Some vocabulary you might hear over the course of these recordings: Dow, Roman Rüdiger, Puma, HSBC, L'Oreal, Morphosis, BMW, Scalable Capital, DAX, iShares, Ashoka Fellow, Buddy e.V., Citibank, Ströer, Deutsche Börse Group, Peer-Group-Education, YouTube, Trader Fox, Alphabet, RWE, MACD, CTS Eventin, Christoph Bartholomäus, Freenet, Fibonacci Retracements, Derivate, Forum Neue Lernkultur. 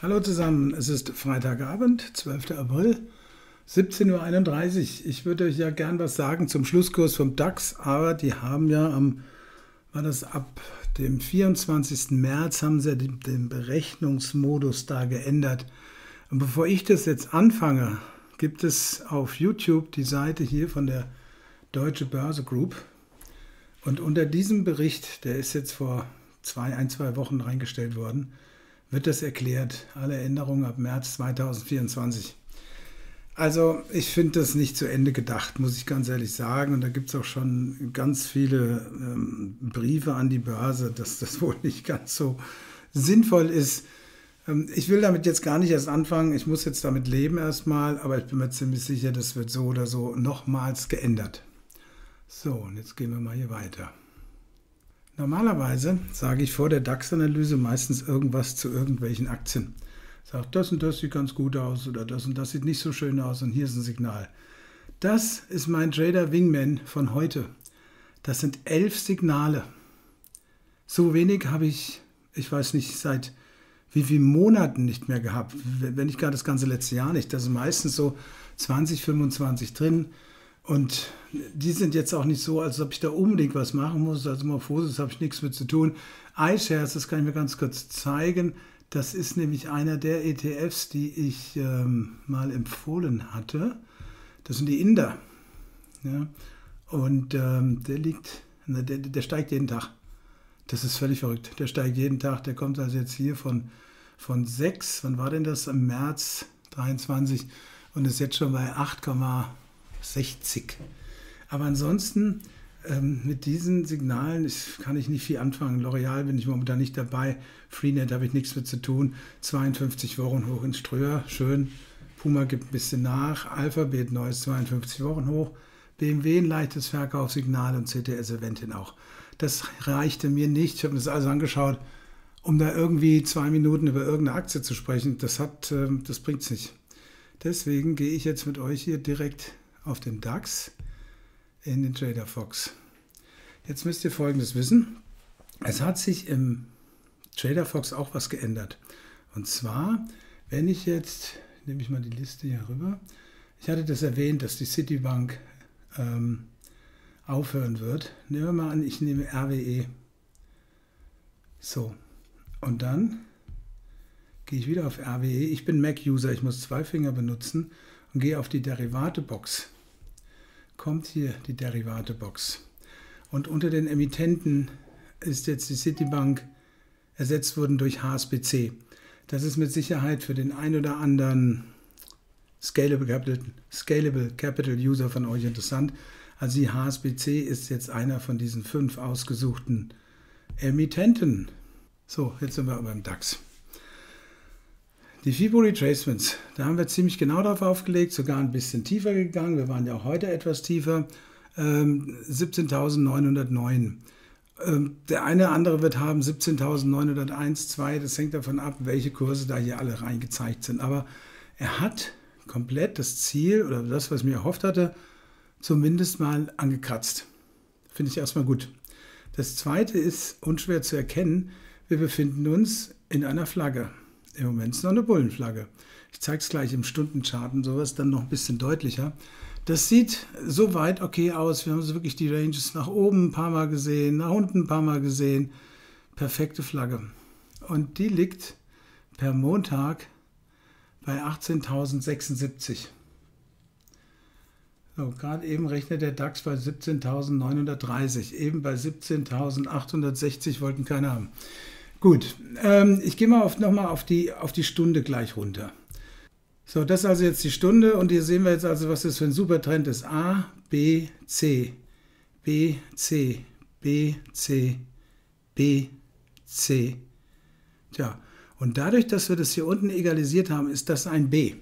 Hallo zusammen, es ist Freitagabend, 12. April, 17:31 Uhr. Ich würde euch ja gern was sagen zum Schlusskurs vom DAX, aber die haben ja ab dem 24. März haben sie den Berechnungsmodus da geändert. Und bevor ich das jetzt anfange, gibt es auf YouTube die Seite hier von der Deutsche Börse Group. Und unter diesem Bericht, der ist jetzt vor ein, zwei Wochen reingestellt worden, wird das erklärt, alle Änderungen ab März 2024. Also ich finde das nicht zu Ende gedacht, muss ich ganz ehrlich sagen. Und da gibt es auch schon ganz viele Briefe an die Börse, dass das wohl nicht ganz so sinnvoll ist. Ich will damit jetzt gar nicht erst anfangen. Ich muss jetzt damit leben erstmal, aber ich bin mir ziemlich sicher, das wird so oder so nochmals geändert. So, und jetzt gehen wir mal hier weiter. Normalerweise sage ich vor der DAX-Analyse meistens irgendwas zu irgendwelchen Aktien. Ich sage, das und das sieht ganz gut aus oder das und das sieht nicht so schön aus und hier ist ein Signal. Das ist mein Trader Wingman von heute. Das sind 11 Signale. So wenig habe ich weiß nicht, seit wie vielen Monaten nicht mehr gehabt, wenn nicht gar das ganze letzte Jahr nicht. Da sind meistens so 20, 25 drin. Und die sind jetzt auch nicht so, als ob ich da unbedingt was machen muss. Also Morphosis habe ich nichts mit zu tun. iShares, das kann ich mir ganz kurz zeigen. Das ist nämlich einer der ETFs, die ich mal empfohlen hatte. Das sind die Inder. Ja? Und der steigt jeden Tag. Das ist völlig verrückt. Der steigt jeden Tag. Der kommt also jetzt hier von 6, wann war denn das? Im März 23 und ist jetzt schon bei 8,60. Aber ansonsten mit diesen Signalen kann ich nicht viel anfangen. L'Oreal bin ich momentan nicht dabei. Freenet habe ich nichts mit zu tun. 52 Wochen hoch in Ströer, schön. Puma gibt ein bisschen nach. Alphabet, neues 52 Wochen hoch. BMW, ein leichtes Verkaufssignal und CTS Eventin auch. Das reichte mir nicht. Ich habe mir das alles angeschaut, um da irgendwie 2 Minuten über irgendeine Aktie zu sprechen. Das bringt es nicht. Deswegen gehe ich jetzt mit euch hier direkt auf den DAX in den Trader Fox. Jetzt müsst ihr Folgendes wissen. Es hat sich im Trader Fox auch was geändert. Und zwar, wenn ich jetzt, nehme ich mal die Liste hier rüber. Ich hatte das erwähnt, dass die Citibank aufhören wird. Nehmen wir mal an, ich nehme RWE. So. Und dann gehe ich wieder auf RWE. Ich bin Mac-User, ich muss 2 Finger benutzen und gehe auf die Derivate-Box. Kommt hier die Derivate-Box. Und unter den Emittenten ist jetzt die Citibank ersetzt worden durch HSBC. Das ist mit Sicherheit für den ein oder anderen Scalable Capital User von euch interessant. Also die HSBC ist jetzt einer von diesen 5 ausgesuchten Emittenten. So, jetzt sind wir aber im DAX. Die Fibonacci Retracements, da haben wir ziemlich genau drauf aufgelegt, sogar ein bisschen tiefer gegangen. Wir waren ja auch heute etwas tiefer, 17.909. Der eine oder andere wird haben 17.901, 2, das hängt davon ab, welche Kurse da hier alle reingezeigt sind. Aber er hat komplett das Ziel oder das, was ich mir erhofft hatte, zumindest mal angekratzt. Finde ich erstmal gut. Das Zweite ist unschwer zu erkennen, wir befinden uns in einer Flagge. Im Moment ist noch eine Bullenflagge. Ich zeige es gleich im Stundenchart und sowas dann noch ein bisschen deutlicher. Das sieht soweit okay aus. Wir haben so wirklich die Ranges nach oben ein paar Mal gesehen, nach unten ein paar Mal gesehen. Perfekte Flagge. Und die liegt per Montag bei 18.076. So, gerade eben rechnet der DAX bei 17.930. Eben bei 17.860 wollten keine haben. Gut, ich gehe mal nochmal auf die Stunde gleich runter. So, das ist also jetzt die Stunde und hier sehen wir jetzt also, was das für ein super Trend ist. A, B, C, B, C, B, C, B, C. Tja, und dadurch, dass wir das hier unten egalisiert haben, ist das ein B.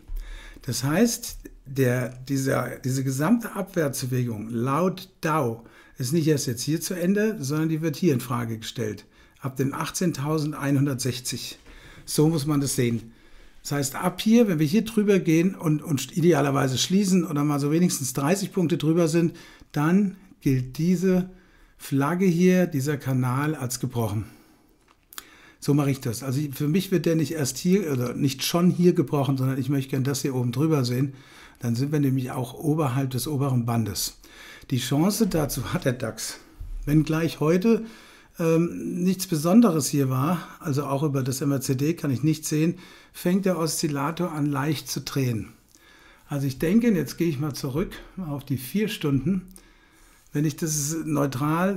Das heißt, diese gesamte Abwärtsbewegung laut Dow ist nicht erst jetzt hier zu Ende, sondern die wird hier in Frage gestellt. Ab dem 18.160. So muss man das sehen. Das heißt, ab hier, wenn wir hier drüber gehen und idealerweise schließen oder mal so wenigstens 30 Punkte drüber sind, dann gilt diese Flagge hier, dieser Kanal als gebrochen. So mache ich das. Also für mich wird der nicht erst hier oder nicht schon hier gebrochen, sondern ich möchte gerne das hier oben drüber sehen. Dann sind wir nämlich auch oberhalb des oberen Bandes. Die Chance dazu hat der DAX. Wenn gleich heute nichts Besonderes hier war, also auch über das MACD kann ich nichts sehen, fängt der Oszillator an leicht zu drehen. Also ich denke, jetzt gehe ich mal zurück auf die 4 Stunden. Wenn ich das ist neutral,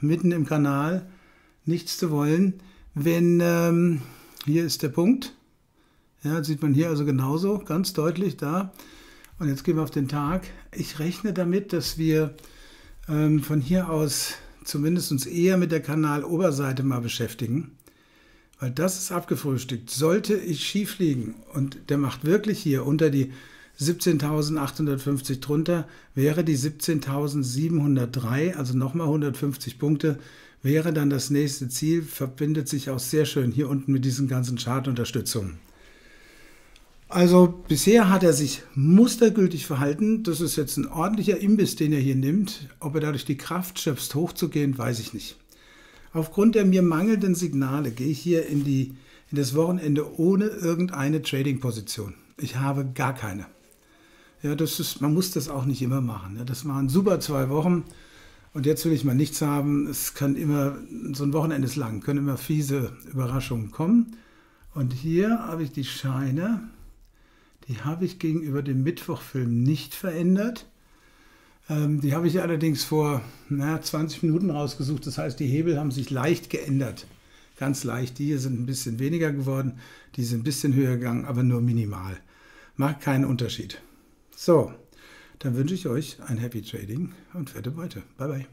mitten im Kanal, nichts zu wollen, wenn, hier ist der Punkt, ja, sieht man hier also genauso, ganz deutlich da. Und jetzt gehen wir auf den Tag. Ich rechne damit, dass wir von hier aus zumindest uns eher mit der Kanaloberseite mal beschäftigen, weil das ist abgefrühstückt. Sollte ich schief liegen und der macht wirklich hier unter die 17.850 drunter, wäre die 17.703, also nochmal 150 Punkte, wäre dann das nächste Ziel, verbindet sich auch sehr schön hier unten mit diesen ganzen Chartunterstützungen. Also bisher hat er sich mustergültig verhalten. Das ist jetzt ein ordentlicher Imbiss, den er hier nimmt. Ob er dadurch die Kraft schöpft, hochzugehen, weiß ich nicht. Aufgrund der mir mangelnden Signale gehe ich hier in das Wochenende ohne irgendeine Trading-Position. Ich habe gar keine. Ja, das ist, man muss das auch nicht immer machen. Ja, das waren super 2 Wochen und jetzt will ich mal nichts haben. Es kann immer, so ein Wochenende ist lang, können immer fiese Überraschungen kommen. Und hier habe ich die Scheine. Die habe ich gegenüber dem Mittwochfilm nicht verändert. Die habe ich allerdings vor 20 Minuten rausgesucht. Das heißt, die Hebel haben sich leicht geändert. Ganz leicht. Die hier sind ein bisschen weniger geworden. Die sind ein bisschen höher gegangen, aber nur minimal. Macht keinen Unterschied. So, dann wünsche ich euch ein Happy Trading und fette Beute. Bye, bye.